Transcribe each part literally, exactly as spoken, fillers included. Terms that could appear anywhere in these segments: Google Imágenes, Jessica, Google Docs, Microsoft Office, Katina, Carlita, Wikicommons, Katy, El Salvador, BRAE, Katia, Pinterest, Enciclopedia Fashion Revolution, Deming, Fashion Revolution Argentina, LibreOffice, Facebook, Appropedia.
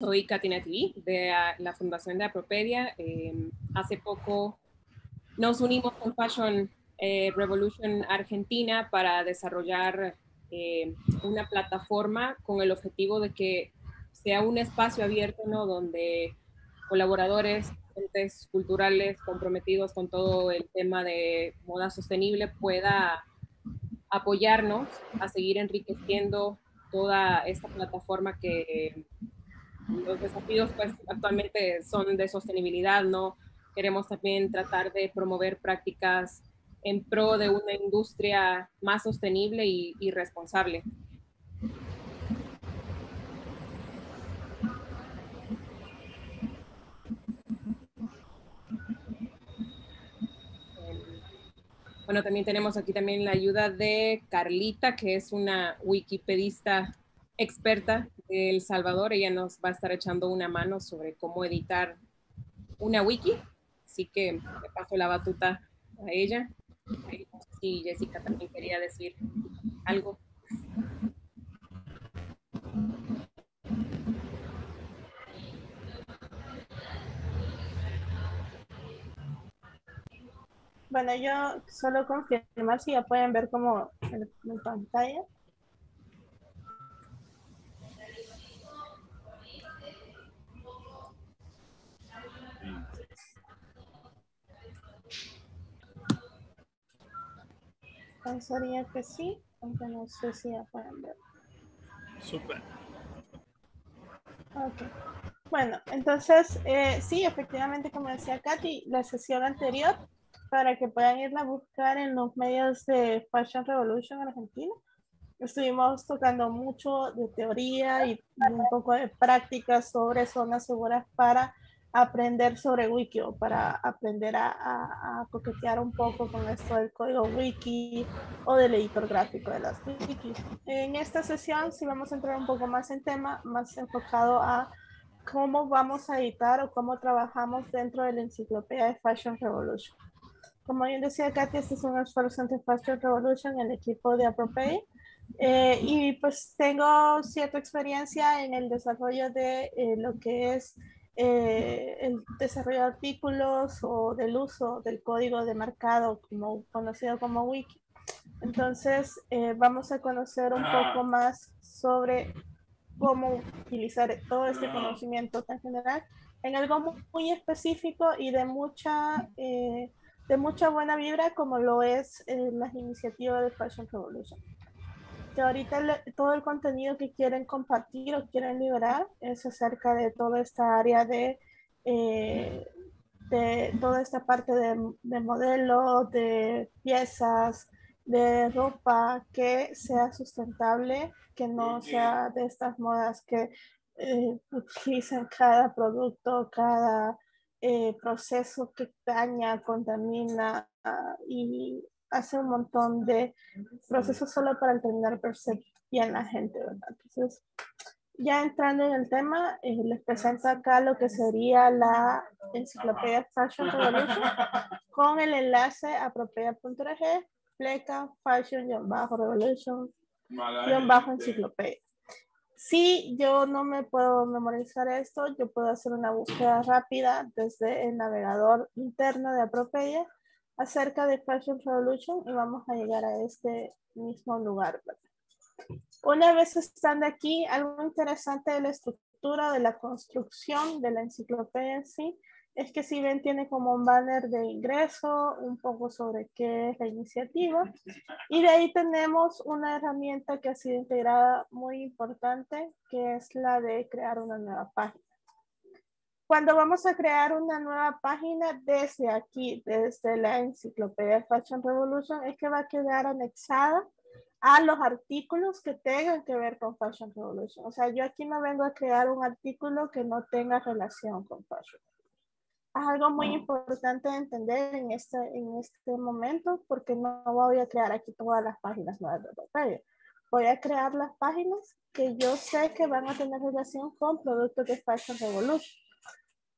Soy Katina de la Fundación de Appropedia. Eh, hace poco nos unimos con Fashion eh, Revolution Argentina para desarrollar eh, una plataforma con el objetivo de que sea un espacio abierto, ¿no?, donde colaboradores, entes culturales comprometidos con todo el tema de moda sostenible pueda apoyarnos a seguir enriqueciendo toda esta plataforma que los desafíos pues, actualmente son de sostenibilidad, ¿no? Queremos también tratar de promover prácticas en pro de una industria más sostenible y, y responsable. Bueno, también tenemos aquí también la ayuda de Carlita, que es una wikipedista experta de El Salvador. Ella nos va a estar echando una mano sobre cómo editar una wiki. Así que le paso la batuta a ella. Y Jessica también quería decir algo. Bueno, yo solo confirmar si ya pueden ver como en, en pantalla. Pensaría que sí, aunque no sé si ya pueden ver. Súper. Ok. Bueno, entonces, eh, sí, efectivamente, como decía Katy, la sesión anterior, para que puedan irla a buscar en los medios de Fashion Revolution Argentina. Estuvimos tocando mucho de teoría y un poco de práctica sobre zonas seguras para aprender sobre wiki o para aprender a, a, a coquetear un poco con esto del código wiki o del editor gráfico de las wikis. En esta sesión sí vamos a entrar un poco más en tema, más enfocado a cómo vamos a editar o cómo trabajamos dentro de la enciclopedia de Fashion Revolution. Como bien decía Katia, este es un esfuerzo entre Fashion Revolution, el equipo de Appropedia, eh, y pues tengo cierta experiencia en el desarrollo de eh, lo que es eh, el desarrollo de artículos o del uso del código de marcado como, conocido como wiki. Entonces eh, vamos a conocer un poco más sobre cómo utilizar todo este conocimiento tan general en algo muy, muy específico y de mucha... Eh, de mucha buena vibra, como lo es eh, las iniciativas de Fashion Revolution. Que ahorita le, todo el contenido que quieren compartir o quieren liberar es acerca de toda esta área de, eh, de toda esta parte de, de modelos, de piezas, de ropa que sea sustentable, que no sea de estas modas que eh, utilizan cada producto, cada... Eh, proceso que daña, contamina uh, y hace un montón de procesos solo para terminar percibir bien la gente, ¿verdad? Entonces, ya entrando en el tema, eh, les presento acá lo que sería la enciclopedia Fashion Revolution con el enlace a Appropedia punto org, pleca Fashion-Revolution, bajo enciclopedia. Si yo no me puedo memorizar esto, yo puedo hacer una búsqueda rápida desde el navegador interno de Appropedia acerca de Fashion Revolution y vamos a llegar a este mismo lugar. Una vez estando aquí, algo interesante de la estructura, de la construcción de la enciclopedia en sí, es que si ven tiene como un banner de ingreso, un poco sobre qué es la iniciativa. Y de ahí tenemos una herramienta que ha sido integrada muy importante, que es la de crear una nueva página. Cuando vamos a crear una nueva página desde aquí, desde la enciclopedia Fashion Revolution, es que va a quedar anexada a los artículos que tengan que ver con Fashion Revolution. O sea, yo aquí no vengo a crear un artículo que no tenga relación con Fashion. Es algo muy importante de entender en este, en este momento, porque no voy a crear aquí todas las páginas nuevas de Appropedia. Voy a crear las páginas que yo sé que van a tener relación con productos de Fashion Revolution.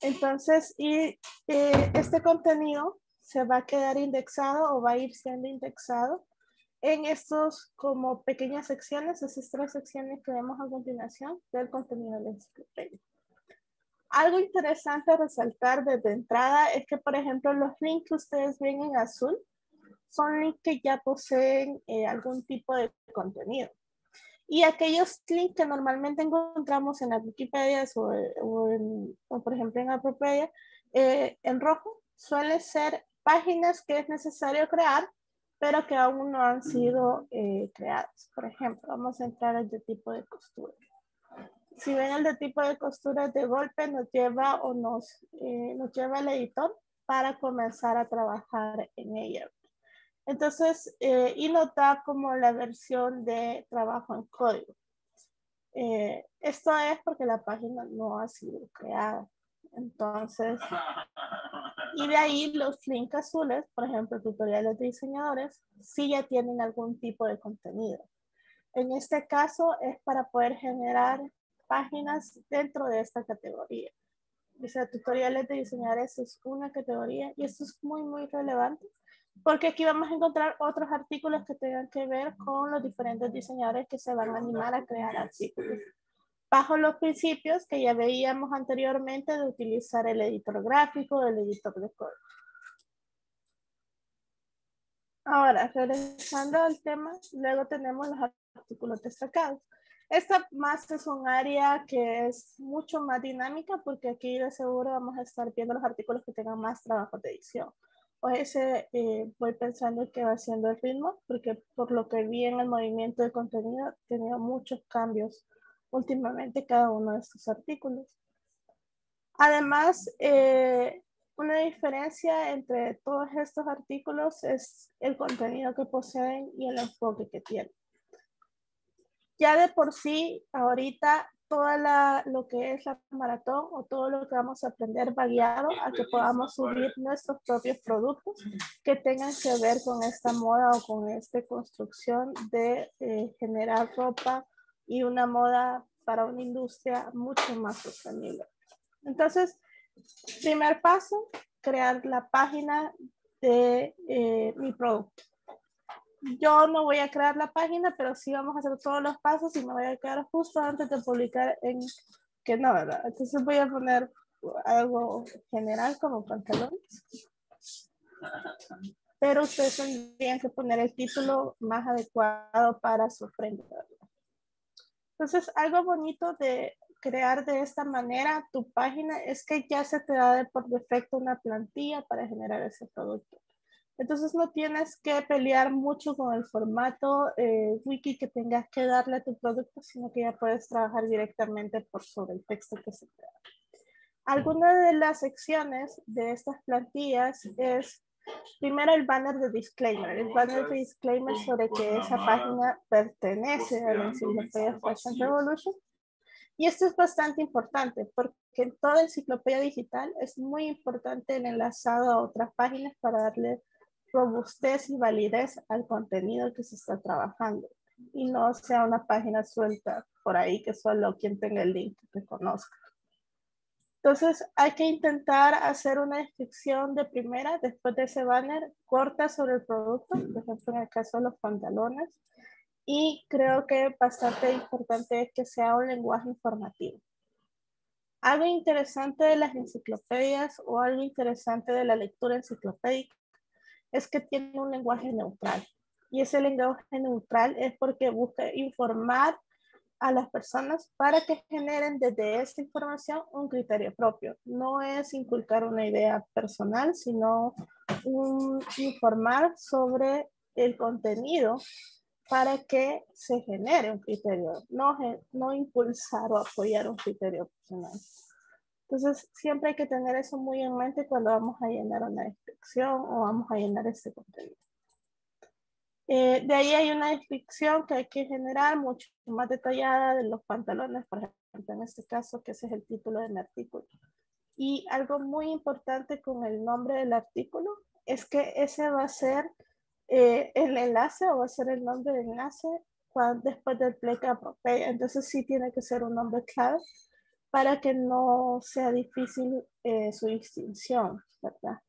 Entonces, y, eh, este contenido se va a quedar indexado o va a ir siendo indexado en estos como pequeñas secciones, esas tres secciones que vemos a continuación del contenido de la enciclopedia. Algo interesante a resaltar desde entrada es que, por ejemplo, los links que ustedes ven en azul son links que ya poseen eh, algún tipo de contenido. Y aquellos links que normalmente encontramos en la Wikipedia o, o, en, o por ejemplo en Appropedia, eh, en rojo, suelen ser páginas que es necesario crear, pero que aún no han sido eh, creadas. Por ejemplo, vamos a entrar al de tipo de costura. Si ven el de tipo de costura, de golpe nos lleva o nos, eh, nos lleva el editor para comenzar a trabajar en ella. Entonces, eh, y nos da como la versión de trabajo en código. Eh, esto es porque la página no ha sido creada. Entonces, y de ahí los links azules, por ejemplo, tutoriales de diseñadores, sí ya tienen algún tipo de contenido. En este caso es para poder generar páginas dentro de esta categoría. O sea, tutoriales de diseñadores es una categoría y esto es muy, muy relevante porque aquí vamos a encontrar otros artículos que tengan que ver con los diferentes diseñadores que se van a animar a crear artículos. Bajo los principios que ya veíamos anteriormente de utilizar el editor gráfico, el editor de código. Ahora, regresando al tema, luego tenemos los artículos destacados. Esta más es un área que es mucho más dinámica porque aquí de seguro vamos a estar viendo los artículos que tengan más trabajo de edición. O ese eh, voy pensando que va siendo el ritmo porque por lo que vi en el movimiento de contenido he tenido muchos cambios últimamente cada uno de estos artículos. Además, eh, una diferencia entre todos estos artículos es el contenido que poseen y el enfoque que tienen. Ya de por sí, ahorita, toda la, lo que es la maratón o todo lo que vamos a aprender va guiado a que podamos subir nuestros propios productos que tengan que ver con esta moda o con esta construcción de eh, generar ropa y una moda para una industria mucho más sostenible. Entonces, primer paso, crear la página de eh, mi producto. Yo no voy a crear la página, pero sí vamos a hacer todos los pasos y me voy a quedar justo antes de publicar en que no, ¿verdad? Entonces voy a poner algo general como pantalones. Pero ustedes tendrían que poner el título más adecuado para su prenda. Entonces algo bonito de crear de esta manera tu página es que ya se te da de por defecto una plantilla para generar ese producto. Entonces no tienes que pelear mucho con el formato eh, wiki que tengas que darle a tu producto, sino que ya puedes trabajar directamente por sobre el texto que se te da. Algunas de las secciones de estas plantillas es, primero el banner de disclaimer, el banner de disclaimer sobre que esa página pertenece a la enciclopedia Fashion Revolution. Y esto es bastante importante porque en toda enciclopedia digital es muy importante el enlazado a otras páginas para darle robustez y validez al contenido que se está trabajando y no sea una página suelta por ahí que solo quien tenga el link te conozca. Entonces hay que intentar hacer una descripción de primera, después de ese banner, corta sobre el producto, por ejemplo en el caso de los pantalones, y creo que bastante importante es que sea un lenguaje informativo. Algo interesante de las enciclopedias o algo interesante de la lectura enciclopédica es que tiene un lenguaje neutral. Y ese lenguaje neutral es porque busca informar a las personas para que generen desde esta información un criterio propio. No es inculcar una idea personal, sino un, informar sobre el contenido para que se genere un criterio, no, no impulsar o apoyar un criterio personal. Entonces, siempre hay que tener eso muy en mente cuando vamos a llenar una descripción o vamos a llenar este contenido. Eh, de ahí hay una descripción que hay que generar mucho más detallada de los pantalones, por ejemplo, en este caso, que ese es el título del artículo. Y algo muy importante con el nombre del artículo es que ese va a ser eh, el enlace o va a ser el nombre del enlace cuando, después del pleque Appropedia. Entonces, sí tiene que ser un nombre clave para que no sea difícil eh, su distinción, ¿verdad?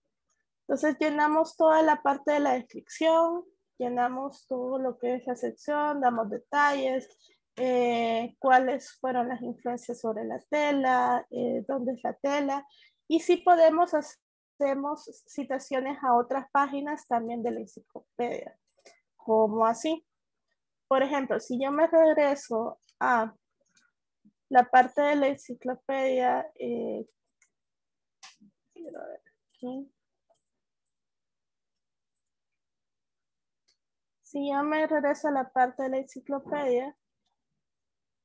Entonces llenamos toda la parte de la descripción, llenamos todo lo que es la sección, damos detalles, eh, cuáles fueron las influencias sobre la tela, eh, dónde es la tela, y si podemos hacemos citaciones a otras páginas también de la enciclopedia. ¿Cómo así? Por ejemplo, si yo me regreso a la parte de la enciclopedia, eh, quiero ver aquí. Si yo me regreso a la parte de la enciclopedia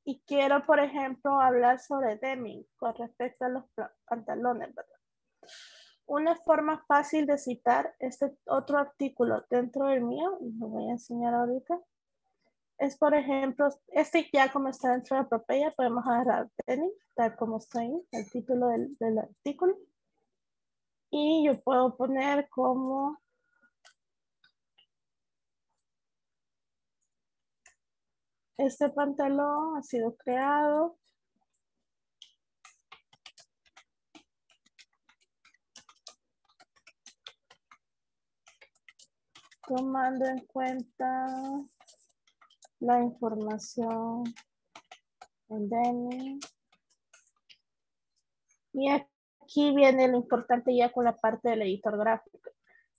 y quiero, por ejemplo, hablar sobre Deming con respecto a los pantalones, ¿verdad? Una forma fácil de citar este otro artículo dentro del mío, y lo voy a enseñar ahorita, es, por ejemplo, este ya como está dentro de Appropedia, podemos agarrar Deming, tal como está ahí, el título del, del artículo. Y yo puedo poner como... Este pantalón ha sido creado tomando en cuenta la información en Deming. Y aquí viene lo importante ya con la parte del editor gráfico,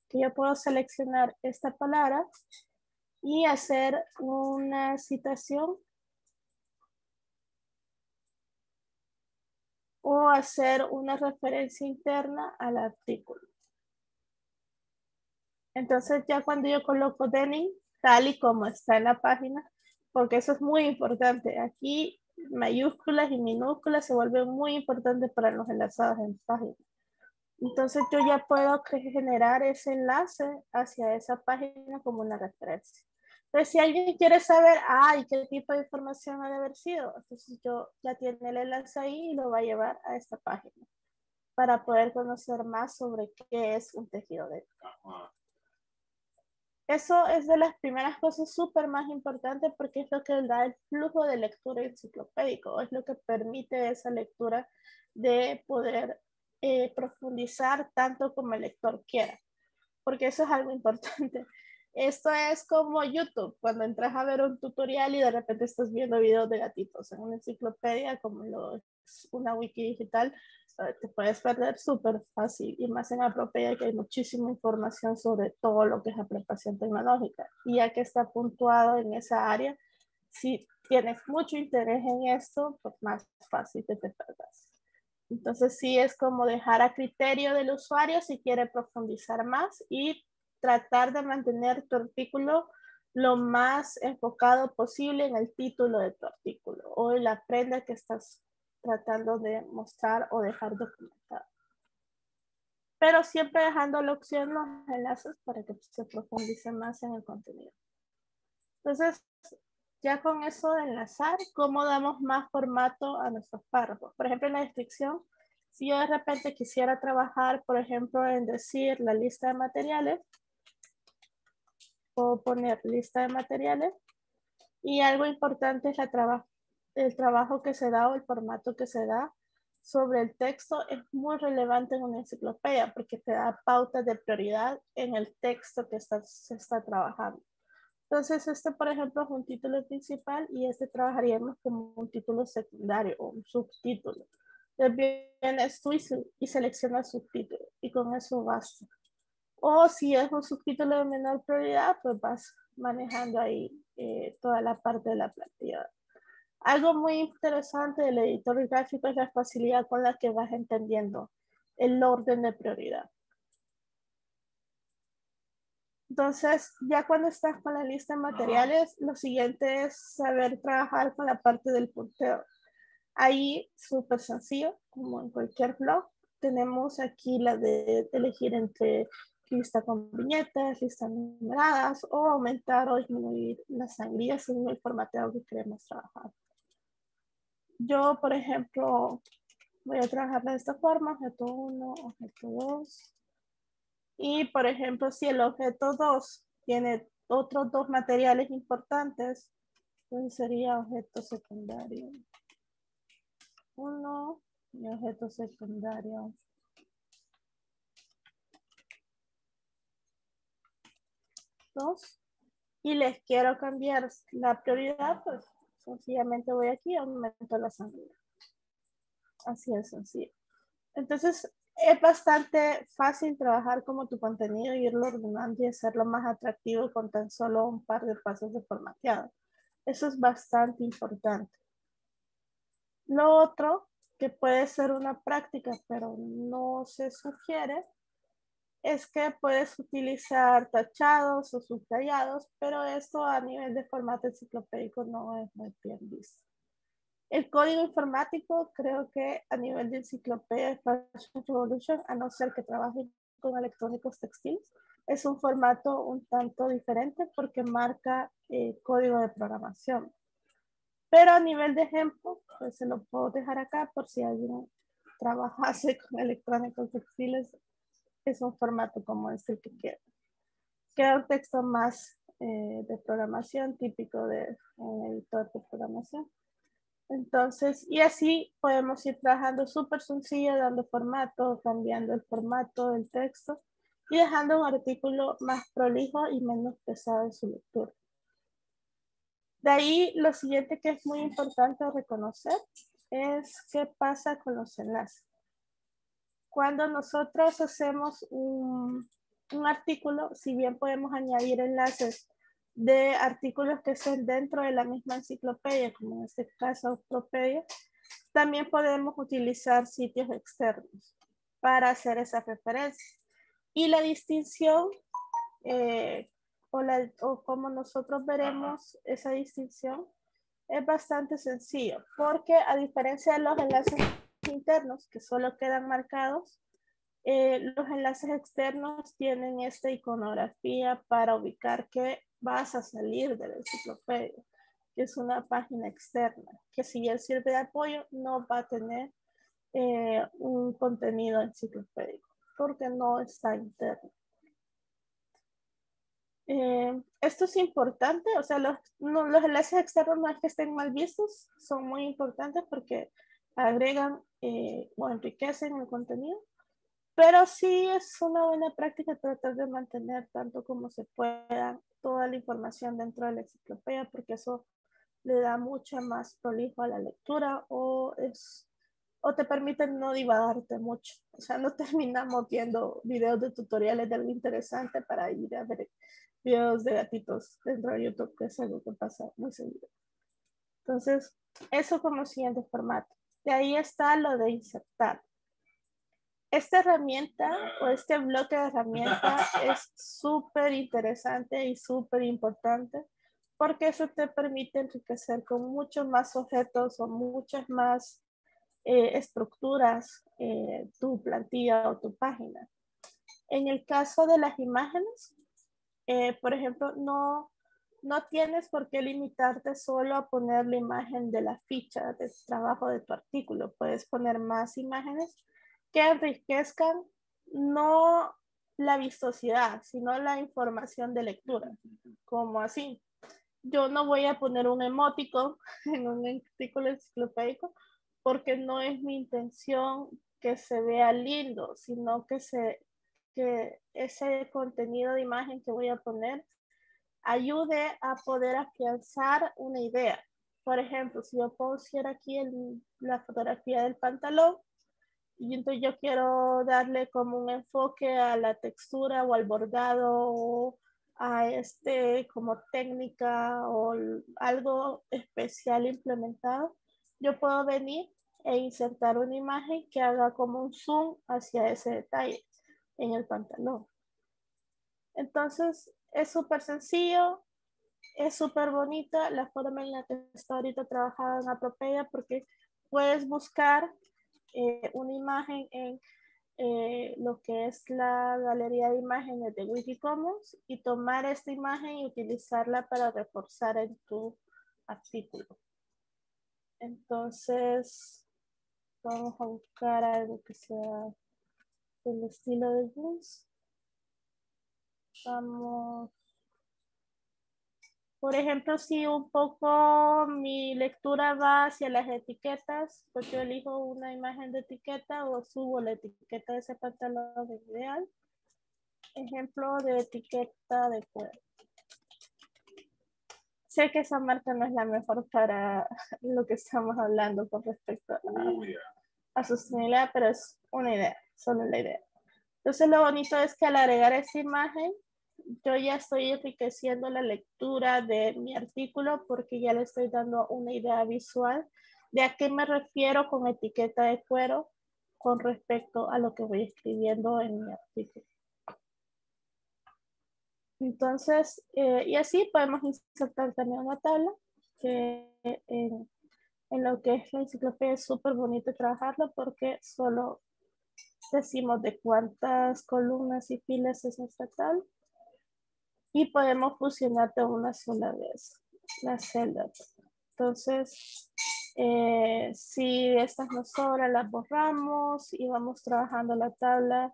que yo puedo seleccionar esta palabra y hacer una citación o hacer una referencia interna al artículo. Entonces ya cuando yo coloco Deming, tal y como está en la página, porque eso es muy importante, aquí mayúsculas y minúsculas se vuelven muy importantes para los enlazados en página. Entonces yo ya puedo generar ese enlace hacia esa página como una referencia. Entonces si alguien quiere saber, ay, qué tipo de información ha de haber sido, entonces yo ya tiene el enlace ahí y lo va a llevar a esta página para poder conocer más sobre qué es un tejido de tela. Eso es de las primeras cosas súper más importantes porque es lo que da el flujo de lectura enciclopédico, es lo que permite esa lectura de poder Eh, profundizar tanto como el lector quiera, porque eso es algo importante. Esto es como YouTube, cuando entras a ver un tutorial y de repente estás viendo videos de gatitos en una enciclopedia, como lo, una wiki digital, te puedes perder súper fácil, y más en Appropedia que hay muchísima información sobre todo lo que es aplicación tecnológica, y ya que está puntuado en esa área, si tienes mucho interés en esto, pues más fácil que te perdas. Entonces sí es como dejar a criterio del usuario si quiere profundizar más y tratar de mantener tu artículo lo más enfocado posible en el título de tu artículo o en la prenda que estás tratando de mostrar o dejar documentada. Pero siempre dejando la opción los enlaces para que se profundice más en el contenido. Entonces... Ya con eso de enlazar, ¿cómo damos más formato a nuestros párrafos? Por ejemplo, en la descripción, si yo de repente quisiera trabajar, por ejemplo, en decir la lista de materiales, puedo poner lista de materiales, y algo importante es la traba- el trabajo que se da o el formato que se da sobre el texto es muy relevante en una enciclopedia porque te da pautas de prioridad en el texto que está, se está trabajando. Entonces este, por ejemplo, es un título principal y este trabajaríamos como un título secundario o un subtítulo. Entonces vienes tú y, y seleccionas subtítulo y con eso basta. O si es un subtítulo de menor prioridad, pues vas manejando ahí eh, toda la parte de la plantilla. Algo muy interesante del editor gráfico es la facilidad con la que vas entendiendo el orden de prioridad. Entonces, ya cuando estás con la lista de materiales, lo siguiente es saber trabajar con la parte del punteo. Ahí, súper sencillo, como en cualquier blog, tenemos aquí la de elegir entre lista con viñetas, listas numeradas, o aumentar o disminuir las sangrías según el formateo que queremos trabajar. Yo, por ejemplo, voy a trabajar de esta forma, objeto uno, objeto dos. Y, por ejemplo, si el objeto dos tiene otros dos materiales importantes, entonces sería objeto secundario uno y objeto secundario dos. Y les quiero cambiar la prioridad, pues sencillamente voy aquí y aumento la sangría. Así es sencillo. Entonces es bastante fácil trabajar como tu contenido y irlo ordenando y hacerlo más atractivo con tan solo un par de pasos de formateado. Eso es bastante importante. Lo otro, que puede ser una práctica, pero no se sugiere, es que puedes utilizar tachados o subrayados, pero esto a nivel de formato enciclopédico no es muy bien visto. El código informático creo que a nivel de enciclopedia de Fashion Revolution, a no ser que trabajen con electrónicos textiles, es un formato un tanto diferente porque marca eh, código de programación. Pero a nivel de ejemplo, pues se lo puedo dejar acá por si alguien trabajase con electrónicos textiles, es un formato como este que queda. Queda un texto más eh, de programación, típico de un editor de programación. Entonces, y así podemos ir trabajando súper sencillo, dando formato, cambiando el formato del texto y dejando un artículo más prolijo y menos pesado en su lectura. De ahí, lo siguiente que es muy importante reconocer es qué pasa con los enlaces. Cuando nosotros hacemos un, un artículo, si bien podemos añadir enlaces de artículos que estén dentro de la misma enciclopedia, como en este caso Appropedia, también podemos utilizar sitios externos para hacer esas referencias. Y la distinción, eh, o, la, o como nosotros veremos esa distinción, es bastante sencillo, porque a diferencia de los enlaces internos que solo quedan marcados, eh, los enlaces externos tienen esta iconografía para ubicar que vas a salir de la enciclopedia, que es una página externa, que si bien sirve de apoyo, no va a tener eh, un contenido enciclopédico, porque no está interno. Eh, esto es importante, o sea, los, no, los enlaces externos no es que estén mal vistos, son muy importantes porque agregan eh, o enriquecen el contenido, pero sí es una buena práctica tratar de mantener tanto como se pueda toda la información dentro de la enciclopedia, porque eso le da mucho más prolijo a la lectura o, es, o te permite no divagarte mucho. O sea, no terminamos viendo videos de tutoriales de algo interesante para ir a ver videos de gatitos dentro de YouTube, que es algo que pasa muy seguido. Entonces, eso como siguiente formato. De ahí está lo de insertar. Esta herramienta o este bloque de herramientas es súper interesante y súper importante porque eso te permite enriquecer con muchos más objetos o muchas más eh, estructuras eh, tu plantilla o tu página. En el caso de las imágenes, eh, por ejemplo, no, no tienes por qué limitarte solo a poner la imagen de la ficha de trabajo de tu artículo. Puedes poner más imágenes que enriquezcan no la vistosidad, sino la información de lectura, como así. Yo no voy a poner un emoticon en un artículo enciclopédico porque no es mi intención que se vea lindo, sino que, se, que ese contenido de imagen que voy a poner ayude a poder afianzar una idea. Por ejemplo, si yo pusiera aquí el, la fotografía del pantalón, y entonces yo quiero darle como un enfoque a la textura o al bordado o a este como técnica o algo especial implementado, yo puedo venir e insertar una imagen que haga como un zoom hacia ese detalle en el pantalón. Entonces es súper sencillo, es súper bonita la forma en la que está ahorita trabajada en Appropedia porque puedes buscar Eh, una imagen en eh, lo que es la galería de imágenes de Wikicommons y tomar esta imagen y utilizarla para reforzar en tu artículo. Entonces vamos a buscar algo que sea del estilo de Google. Vamos, por ejemplo, si un poco mi lectura va hacia las etiquetas, pues yo elijo una imagen de etiqueta o subo la etiqueta de ese pantalón ideal. Ejemplo de etiqueta de cuero. sé que esa marca no es la mejor para lo que estamos hablando con respecto a, oh, yeah. a sostenibilidad, pero es una idea, solo la idea. Entonces lo bonito es que al agregar esa imagen, yo ya estoy enriqueciendo la lectura de mi artículo porque ya le estoy dando una idea visual de a qué me refiero con etiqueta de cuero con respecto a lo que voy escribiendo en mi artículo. Entonces, eh, y así podemos insertar también una tabla que en, en lo que es la enciclopedia es súper bonito trabajarlo porque solo decimos de cuántas columnas y filas es nuestra tabla y podemos fusionar de una sola vez las celdas. Entonces, eh, si estas nos sobran, las borramos y vamos trabajando la tabla.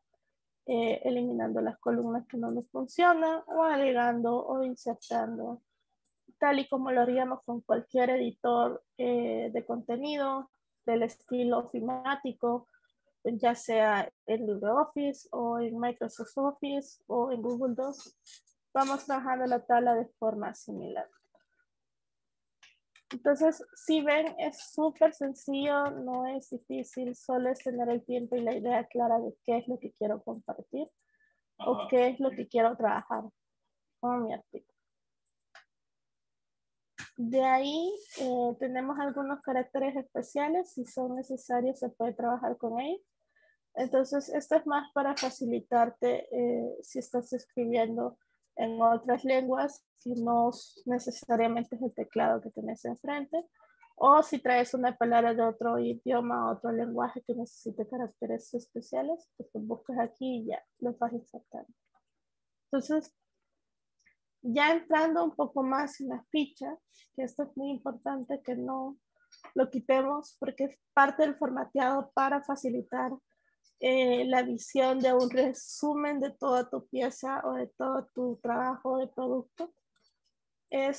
Eh, eliminando las columnas que no nos funcionan o agregando o insertando tal y como lo haríamos con cualquier editor eh, de contenido del estilo ofimático, ya sea en LibreOffice o en Microsoft Office o en Google Docs. Vamos trabajando la tabla de forma similar. Entonces, si ven, es súper sencillo, no es difícil, solo es tener el tiempo y la idea clara de qué es lo que quiero compartir Ajá. o qué es lo que quiero trabajar con mi artículo. De ahí eh, tenemos algunos caracteres especiales, si son necesarios se puede trabajar con ellos. Entonces, esto es más para facilitarte eh, si estás escribiendo en otras lenguas, si no necesariamente es el teclado que tenés enfrente, o si traes una palabra de otro idioma, otro lenguaje que necesite caracteres especiales, pues lo buscas aquí y ya lo vas insertando. Entonces, ya entrando un poco más en la ficha, que esto es muy importante que no lo quitemos porque es parte del formateado para facilitar Eh, la visión de un resumen de toda tu pieza o de todo tu trabajo de producto, es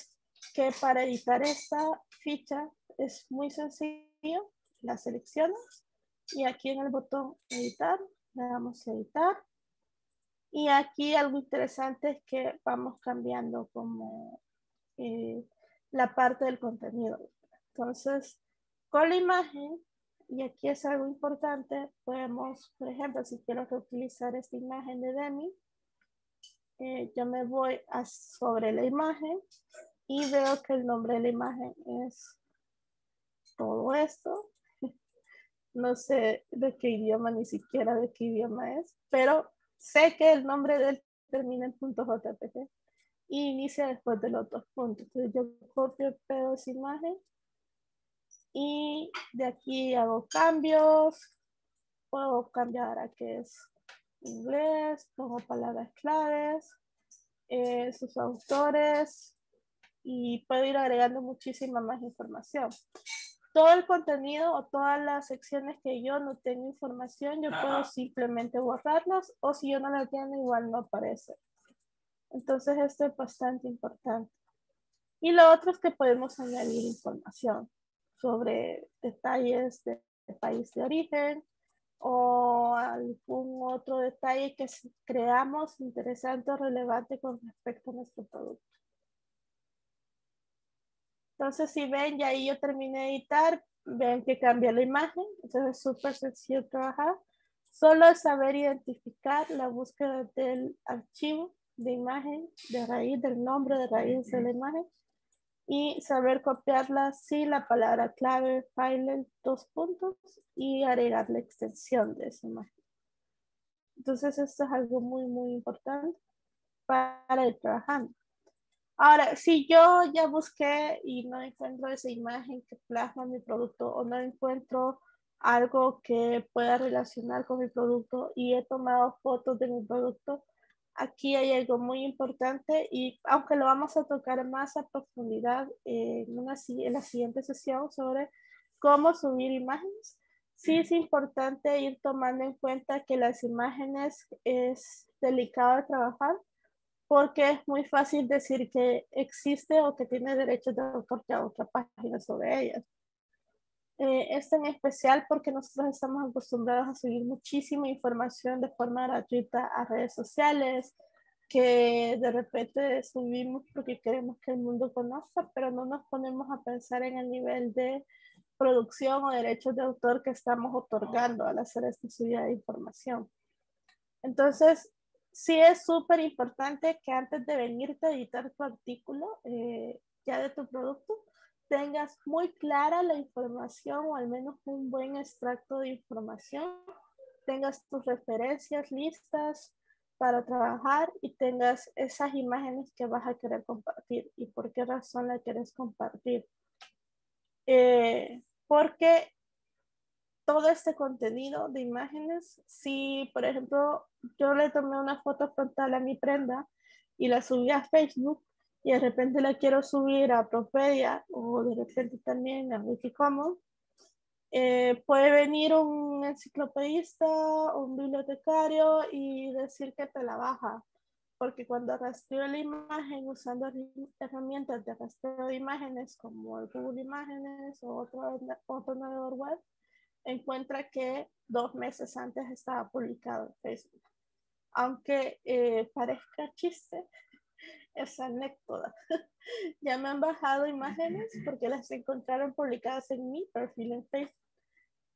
que para editar esta ficha es muy sencillo, la seleccionas y aquí en el botón editar, le damos a editar y aquí algo interesante es que vamos cambiando como eh, la parte del contenido. Entonces, con la imagen, y aquí es algo importante, podemos, por ejemplo, si quiero reutilizar esta imagen de Demi, eh, yo me voy a sobre la imagen y veo que el nombre de la imagen es todo esto. No sé de qué idioma, ni siquiera de qué idioma es, pero sé que el nombre de él termina en .jpg y inicia después de los dos puntos. Entonces yo copio, pego esa imagen. Y de aquí hago cambios, puedo cambiar a que es inglés, pongo palabras claves, eh, sus autores y puedo ir agregando muchísima más información. Todo el contenido o todas las secciones que yo no tengo información, yo Ajá. puedo simplemente borrarlas o si yo no la tengo igual no aparece. Entonces esto es bastante importante. Y lo otro es que podemos añadir información sobre detalles de, de país de origen o algún otro detalle que creamos interesante o relevante con respecto a nuestro producto. Entonces, si ven, ya ahí yo terminé de editar, ven que cambié la imagen, entonces es súper sencillo trabajar. Solo es saber identificar la búsqueda del archivo de imagen, de raíz, del nombre de raíz de la imagen, y saber copiarla si la palabra clave, file, dos puntos, y agregar la extensión de esa imagen. Entonces esto es algo muy, muy importante para ir trabajando. Ahora, si yo ya busqué y no encuentro esa imagen que plasma mi producto o no encuentro algo que pueda relacionar con mi producto y he tomado fotos de mi producto, aquí hay algo muy importante y aunque lo vamos a tocar más a profundidad en, una, en la siguiente sesión sobre cómo subir imágenes, sí es importante ir tomando en cuenta que las imágenes es delicado de trabajar porque es muy fácil decir que existe o que tiene derechos de autor que a otra página sobre ellas. Eh, esto en especial porque nosotros estamos acostumbrados a subir muchísima información de forma gratuita a redes sociales, que de repente subimos porque queremos que el mundo conozca, pero no nos ponemos a pensar en el nivel de producción o derechos de autor que estamos otorgando al hacer esta subida de información. Entonces, sí es súper importante que antes de venirte a editar tu artículo, eh, ya de tu producto, tengas muy clara la información o al menos un buen extracto de información, tengas tus referencias listas para trabajar y tengas esas imágenes que vas a querer compartir y por qué razón la quieres compartir. Eh, porque todo este contenido de imágenes, si por ejemplo yo le tomé una foto frontal a mi prenda y la subí a Facebook y de repente la quiero subir a Appropedia o de repente también a Wikicommons, eh, puede venir un enciclopedista o un bibliotecario y decir que te la baja, porque cuando rastreo la imagen usando herramientas de rastreo de imágenes como el Google Imágenes o otro, otro navegador web, encuentra que dos meses antes estaba publicado en Facebook. Aunque eh, parezca chiste, es anécdota. Ya me han bajado imágenes porque las encontraron publicadas en mi perfil en Facebook.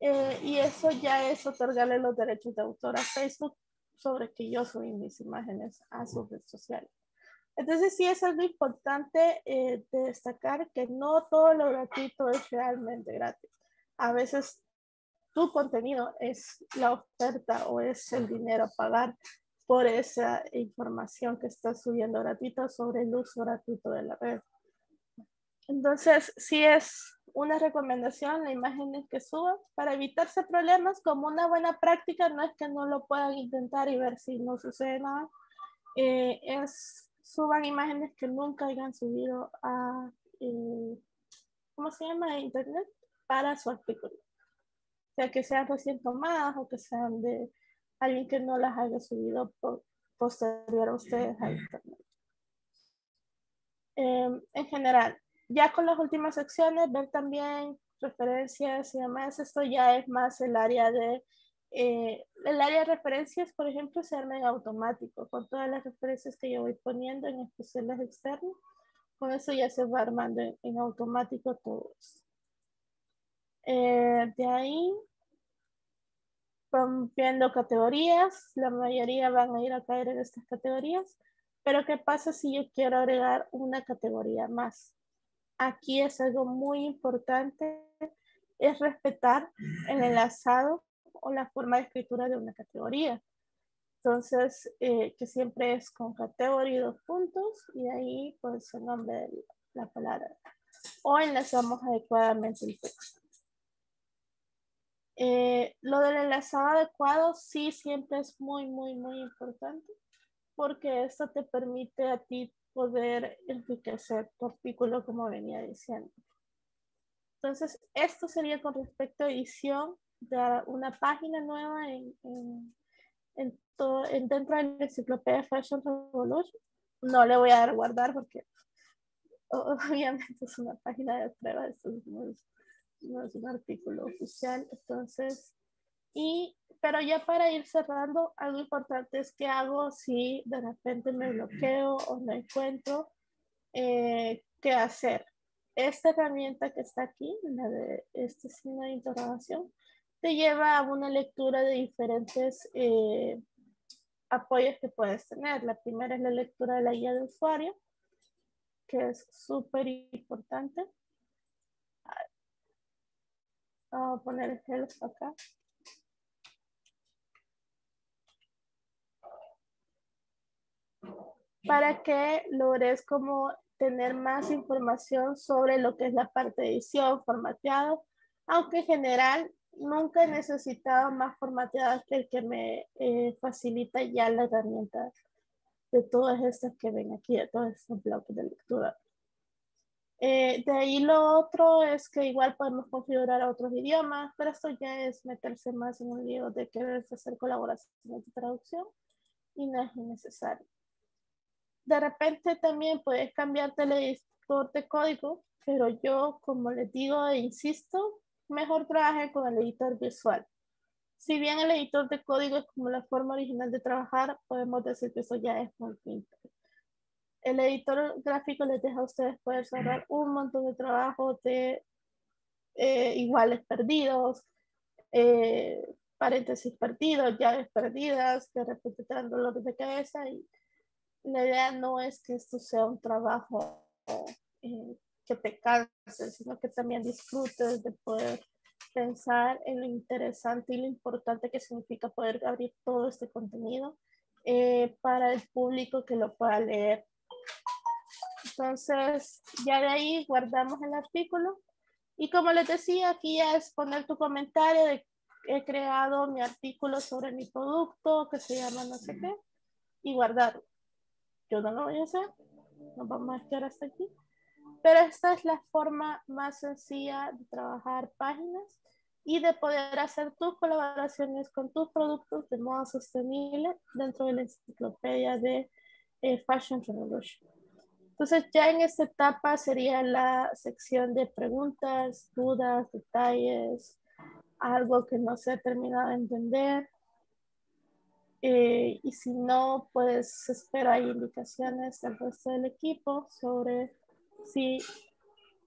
Eh, y eso ya es otorgarle los derechos de autor a Facebook sobre que yo subí mis imágenes a sus redes sociales. Entonces sí, eso es lo importante eh, de destacar, que no todo lo gratuito es realmente gratis. A veces tu contenido es la oferta o es el dinero a pagar por esa información que estás subiendo gratuita sobre el uso gratuito de la red. Entonces sí es una recomendación las imágenes que suban para evitarse problemas. Como una buena práctica, no es que no lo puedan intentar y ver si no sucede nada, eh, es suban imágenes que nunca hayan subido a eh, ¿cómo se llama? A internet para su artículo, o sea que sean recién tomadas o que sean de alguien que no las haya subido por, posterior a ustedes a internet. Eh, en general, ya con las últimas secciones, ver también referencias y demás. Esto ya es más el área de, eh, el área de referencias, por ejemplo, se arma en automático. Con todas las referencias que yo voy poniendo, en especial las externas, con eso ya se va armando en, en automático todo eso. Eh, de ahí, van viendo categorías. La mayoría van a ir a caer en estas categorías. Pero ¿qué pasa si yo quiero agregar una categoría más? Aquí es algo muy importante, es respetar el enlazado o la forma de escritura de una categoría. Entonces, eh, que siempre es con categoría y dos puntos, y de ahí pues el nombre de la palabra. O enlazamos adecuadamente el texto. Eh, lo del enlazado adecuado sí siempre es muy, muy, muy importante, porque esto te permite a ti poder enriquecer tu artículo, como venía diciendo. Entonces, esto sería con respecto a edición de una página nueva en, en, en todo, en dentro de la enciclopedia Fashion Revolution. No le voy a dar guardar porque obviamente es una página de prueba, esto no es, no es un artículo oficial. Entonces, y, pero ya para ir cerrando, algo importante es qué hago si de repente me bloqueo o no encuentro eh, qué hacer. Esta herramienta que está aquí, la de este signo de interrogación, te lleva a una lectura de diferentes eh, apoyos que puedes tener. La primera es la lectura de la guía de usuario, que es súper importante. Vamos a poner el help acá. Para que logres como tener más información sobre lo que es la parte de edición, formateado, aunque en general nunca he necesitado más formateado que el que me eh, facilita ya la herramienta de todas estas que ven aquí, de todos estos bloques de lectura. Eh, de ahí lo otro es que igual podemos configurar a otros idiomas, pero esto ya es meterse más en un lío de querer hacer colaboraciones de traducción y no es necesario. De repente también puedes cambiarte el editor de código, pero yo, como les digo e insisto, mejor trabajen con el editor visual. Si bien el editor de código es como la forma original de trabajar, podemos decir que eso ya es muy Pinterest. El editor gráfico les deja a ustedes poder cerrar un montón de trabajos de eh, iguales perdidos, eh, paréntesis perdidos, llaves perdidas, que repetirán dolores de cabeza. Y la idea no es que esto sea un trabajo eh, que te canses, sino que también disfrutes de poder pensar en lo interesante y lo importante que significa poder abrir todo este contenido eh, para el público que lo pueda leer. Entonces, ya de ahí guardamos el artículo. Y como les decía, aquí ya es poner tu comentario de he creado mi artículo sobre mi producto que se llama no sé qué y guardarlo. Yo no lo voy a hacer, nos vamos a quedar hasta aquí. Pero esta es la forma más sencilla de trabajar páginas y de poder hacer tus colaboraciones con tus productos de modo sostenible dentro de la enciclopedia de eh, Fashion Revolution. Entonces ya en esta etapa sería la sección de preguntas, dudas, detalles, algo que no se ha terminado de entender. Eh, y si no, pues espero hay indicaciones del resto del equipo sobre si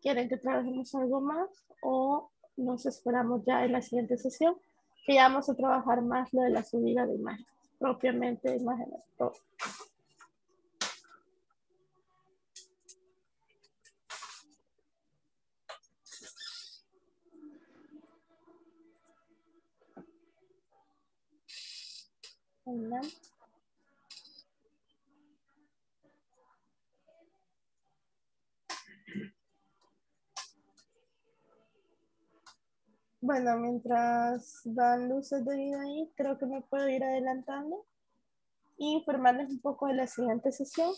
quieren que trabajemos algo más o nos esperamos ya en la siguiente sesión, que ya vamos a trabajar más lo de la subida de imágenes, propiamente imágenes. Todo. Hola. Bueno, mientras dan luces de vida ahí, creo que me puedo ir adelantando e informarles un poco de la siguiente sesión.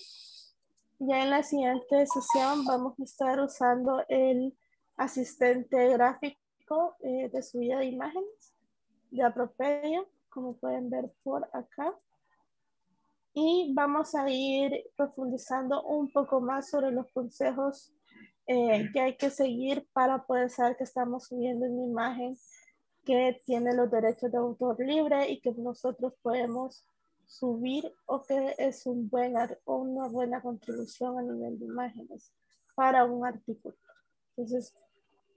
Ya en la siguiente sesión vamos a estar usando el asistente gráfico eh, de subida de imágenes de Appropedia, como pueden ver por acá. Y vamos a ir profundizando un poco más sobre los consejos Eh, que hay que seguir para poder saber que estamos subiendo una imagen que tiene los derechos de autor libre y que nosotros podemos subir o que es un buen, una buena contribución a nivel de imágenes para un artículo. Entonces,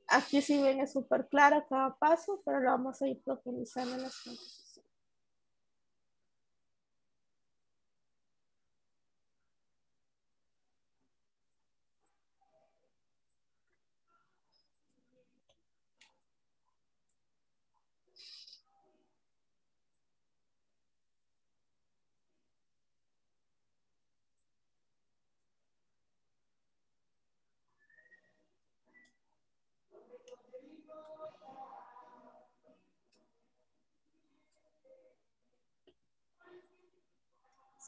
aquí si ven es súper claro cada paso, pero lo vamos a ir profundizando en las cosas.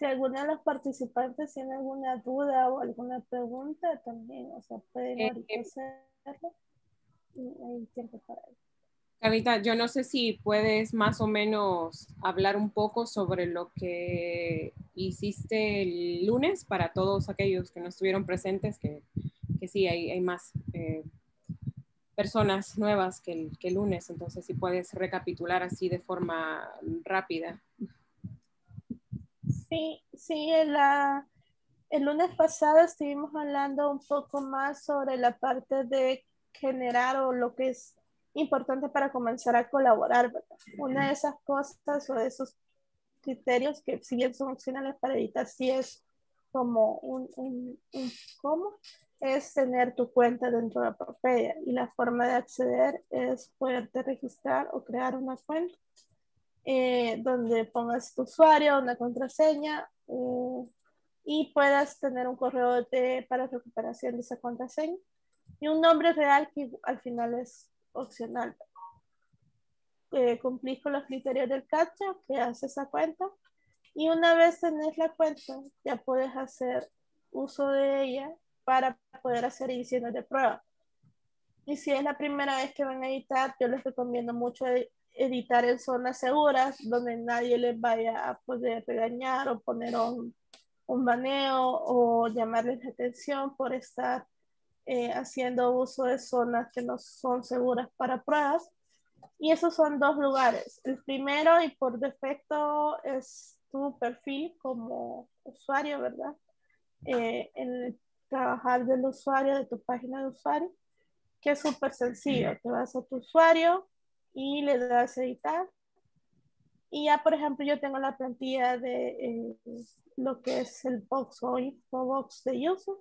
Si alguno de los participantes tiene alguna duda o alguna pregunta también, o sea, pueden eh, hacerlo y hay tiempo para ello. Carlita, yo no sé si puedes más o menos hablar un poco sobre lo que hiciste el lunes para todos aquellos que no estuvieron presentes, que, que sí, hay, hay más eh, personas nuevas que el, que el lunes, entonces si puedes recapitular así de forma rápida. Sí, sí el, uh, el lunes pasado estuvimos hablando un poco más sobre la parte de generar o lo que es importante para comenzar a colaborar, ¿verdad? Una de esas cosas o de esos criterios que si bien son opcionales para editar, sí es como un, un, un cómo, es tener tu cuenta dentro de Appropedia y la forma de acceder es poderte registrar o crear una cuenta. Eh, donde pongas tu usuario, una contraseña eh, y puedas tener un correo de, para recuperación de esa contraseña y un nombre real que al final es opcional. Eh, cumplís con los criterios del captcha que hace esa cuenta y una vez tenés la cuenta ya puedes hacer uso de ella para poder hacer ediciones de prueba. Y si es la primera vez que van a editar, yo les recomiendo mucho de, editar en zonas seguras donde nadie les vaya a poder regañar o poner un, un baneo o llamarles la atención por estar eh, haciendo uso de zonas que no son seguras para pruebas. Y esos son dos lugares. El primero y por defecto es tu perfil como usuario, ¿verdad? Eh, el trabajar del usuario, de tu página de usuario, que es súper sencillo. Te vas a tu usuario y le das a editar. Y ya, por ejemplo, yo tengo la plantilla de eh, lo que es el box o infobox de user.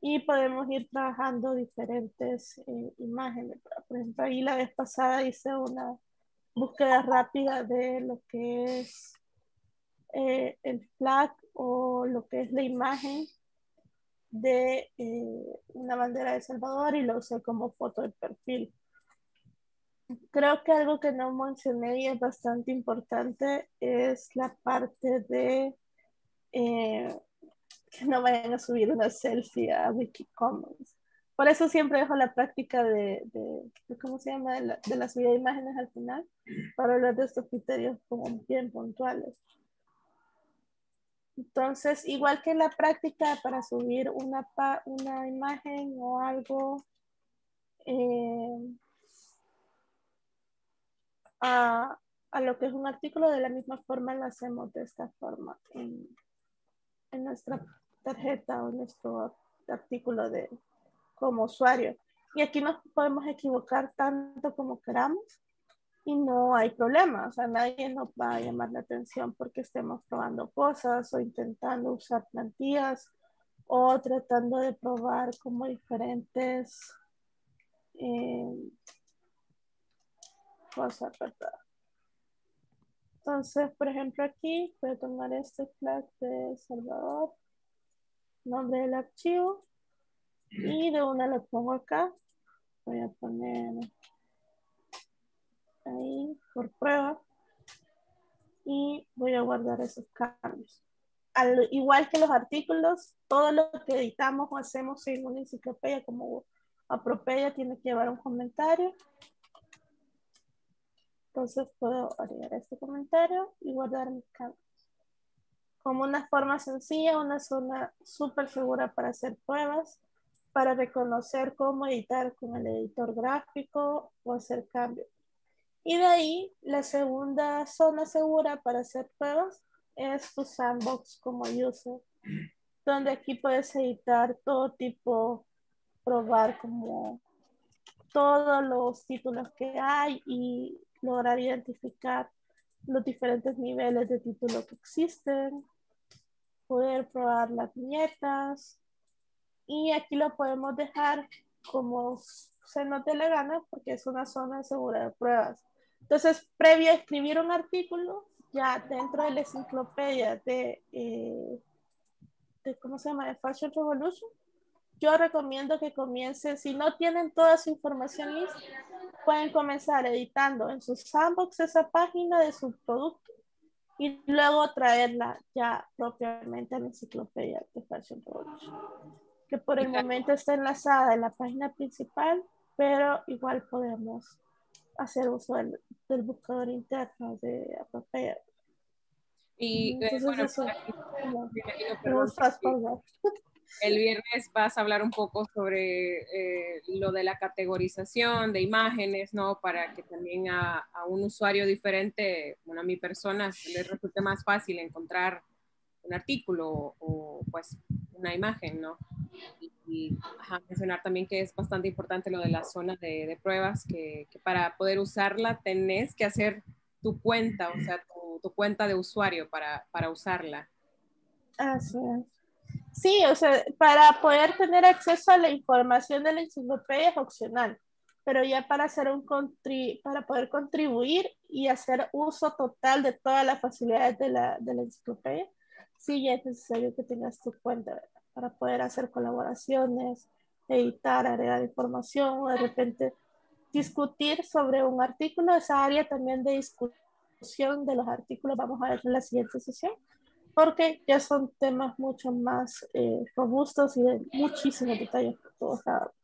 Y podemos ir trabajando diferentes eh, imágenes. Por ejemplo, ahí la vez pasada hice una búsqueda rápida de lo que es eh, el flag o lo que es la imagen de eh, una bandera de El Salvador y lo usé como foto de perfil. Creo que algo que no mencioné y es bastante importante es la parte de eh, que no vayan a subir una selfie a Wikicommons. Por eso siempre dejo la práctica de, de, de ¿cómo se llama? De la, de la subida de imágenes al final para hablar de estos criterios como bien puntuales. Entonces, igual que en la práctica para subir una, una imagen o algo eh, A, a lo que es un artículo, de la misma forma lo hacemos de esta forma en, en nuestra tarjeta o nuestro artículo de, como usuario. Y aquí nos podemos equivocar tanto como queramos y no hay problema. O sea, nadie nos va a llamar la atención porque estemos probando cosas o intentando usar plantillas o tratando de probar como diferentes eh, cosas, ¿verdad? Entonces, por ejemplo, aquí voy a tomar este flag de El Salvador, nombre del archivo, y de una lo pongo acá. Voy a poner ahí por prueba y voy a guardar esos cambios. Al igual que los artículos, todo lo que editamos o hacemos en una enciclopedia como Appropedia tiene que llevar un comentario. Entonces puedo agregar este comentario y guardar mis cambios. Como una forma sencilla, una zona súper segura para hacer pruebas, para reconocer cómo editar con el editor gráfico o hacer cambios. Y de ahí, la segunda zona segura para hacer pruebas es tu sandbox como user, donde aquí puedes editar todo tipo, probar como todos los títulos que hay y lograr identificar los diferentes niveles de título que existen, poder probar las viñetas, y aquí lo podemos dejar como se nos dé la gana porque es una zona segura de pruebas. Entonces, previo a escribir un artículo, ya dentro de la enciclopedia de, eh, de ¿cómo se llama? De Fashion Revolution, yo recomiendo que comiencen, si no tienen toda su información lista, pueden comenzar editando en su sandbox esa página de su producto y luego traerla ya propiamente a la enciclopedia de Fashion Revolution, que por el momento está enlazada en la página principal, pero igual podemos hacer uso del, del buscador interno de Appropedia. Y entonces, eh, bueno, eso, bueno, no, el viernes vas a hablar un poco sobre eh, lo de la categorización de imágenes, ¿no? Para que también a, a un usuario diferente, bueno, a mi persona, le resulte más fácil encontrar un artículo o, o pues una imagen, ¿no? Y, y ajá, mencionar también que es bastante importante lo de las zonas de, de pruebas, que, que para poder usarla tenés que hacer tu cuenta, o sea, tu, tu cuenta de usuario para, para usarla. Así es. Sí, o sea, para poder tener acceso a la información de la enciclopedia es opcional, pero ya para, hacer un contribu- para poder contribuir y hacer uso total de todas las facilidades de la, de la enciclopedia, sí ya es necesario que tengas tu cuenta, ¿verdad? Para poder hacer colaboraciones, editar, agregar información o de repente discutir sobre un artículo. Esa área también de discusión de los artículos vamos a ver en la siguiente sesión, porque ya son temas mucho más eh, robustos y de muchísimos detalles por todos lados.